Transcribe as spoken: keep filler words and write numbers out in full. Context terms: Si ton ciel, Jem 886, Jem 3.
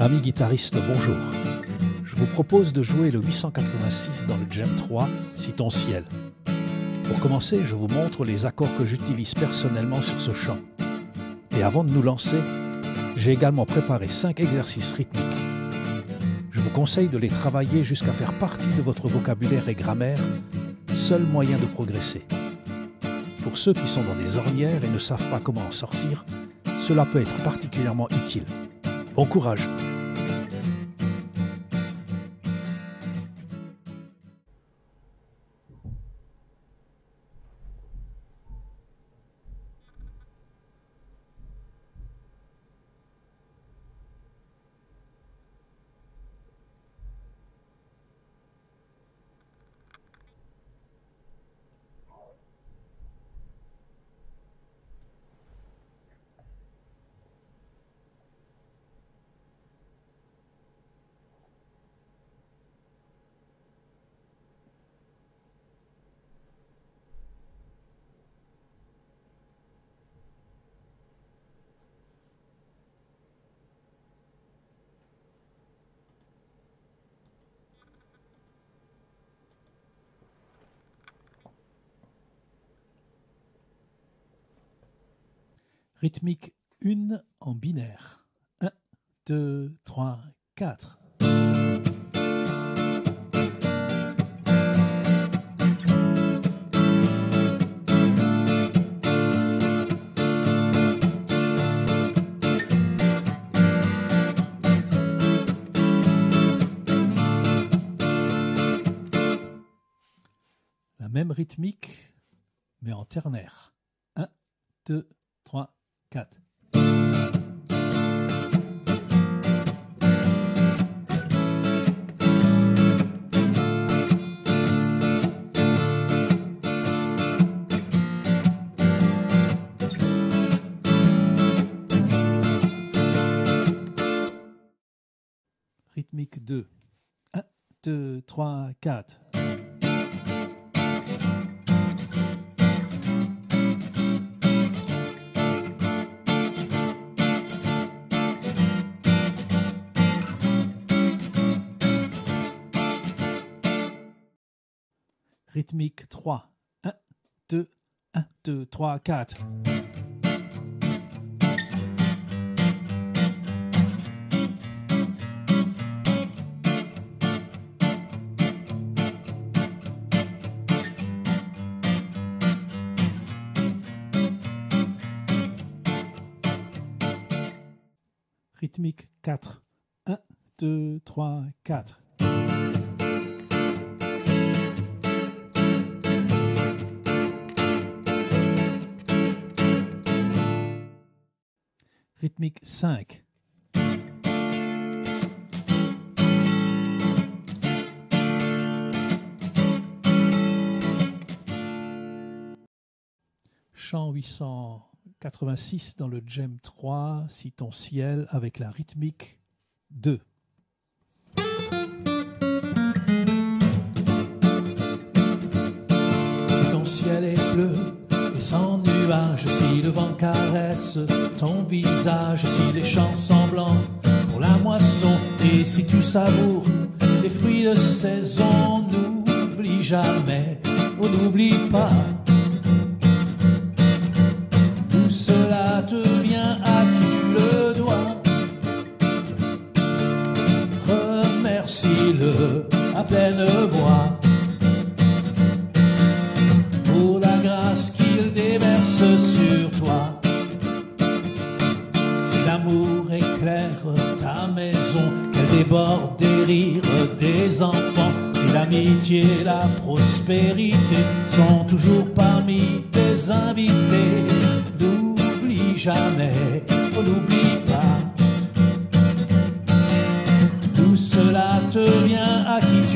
Amis guitaristes, bonjour. Je vous propose de jouer le huit cent quatre-vingt-six dans le Jem trois, Si ton ciel. Pour commencer, je vous montre les accords que j'utilise personnellement sur ce chant. Et avant de nous lancer, j'ai également préparé cinq exercices rythmiques. Je vous conseille de les travailler jusqu'à faire partie de votre vocabulaire et grammaire, seul moyen de progresser. Pour ceux qui sont dans des ornières et ne savent pas comment en sortir, cela peut être particulièrement utile. Bon courage! Rythmique une en binaire. un, deux, trois, quatre. La même rythmique, mais en ternaire. un, deux, trois, quatre. Rythmique deux. un, deux, trois, quatre. Rythmique trois. un, deux, un, deux, trois, quatre. Rythmique quatre. un, deux, trois, quatre. Rythmique cinq. Chant huit cent quatre-vingt-six dans le Jem trois, Si ton ciel, avec la rythmique deux. Si ton ciel est bleu, sans nuages, si le vent caresse ton visage, si les champs sont blancs pour la moisson, et si tu savoures les fruits de saison, n'oublie jamais, oh n'oublie pas, tout cela te vient à qui tu le dois, remercie-le à pleine voix, pour la grâce qui déverse sur toi. Si l'amour éclaire ta maison, qu'elle déborde des rires des enfants, si l'amitié et la prospérité sont toujours parmi tes invités, n'oublie jamais, oh, n'oublie pas, tout cela te vient à qui